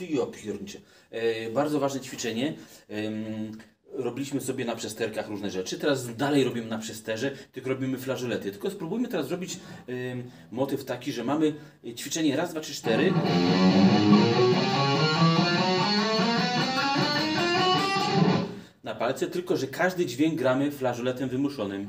Jo piernicze. Bardzo ważne ćwiczenie. Robiliśmy sobie na przesterkach różne rzeczy, teraz dalej robimy na przesterze, tylko robimy flażolety. Tylko spróbujmy teraz zrobić motyw taki, że mamy ćwiczenie raz, dwa, trzy, cztery. Na palce, tylko że każdy dźwięk gramy flażoletem wymuszonym.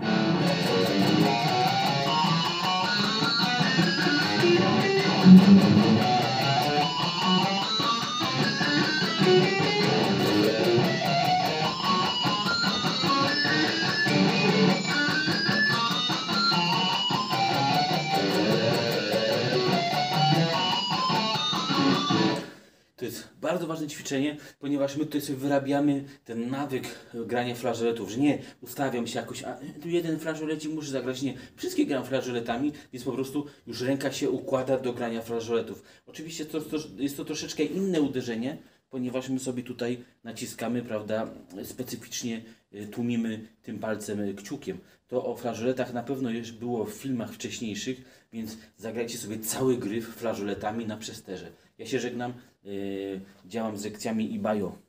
To jest bardzo ważne ćwiczenie, ponieważ my tutaj sobie wyrabiamy ten nawyk grania flażoletów, że nie ustawiam się jakoś, a tu jeden flażolecik muszę zagrać, nie. Wszystkie gram flażoletami, więc po prostu już ręka się układa do grania flażoletów. Oczywiście jest to troszeczkę inne uderzenie, ponieważ my sobie tutaj naciskamy, prawda, specyficznie tłumimy tym palcem, kciukiem. To o flażoletach na pewno już było w filmach wcześniejszych, więc zagrajcie sobie cały gryf flażoletami na przesterze. Ja się żegnam, działam z lekcjami i bajo.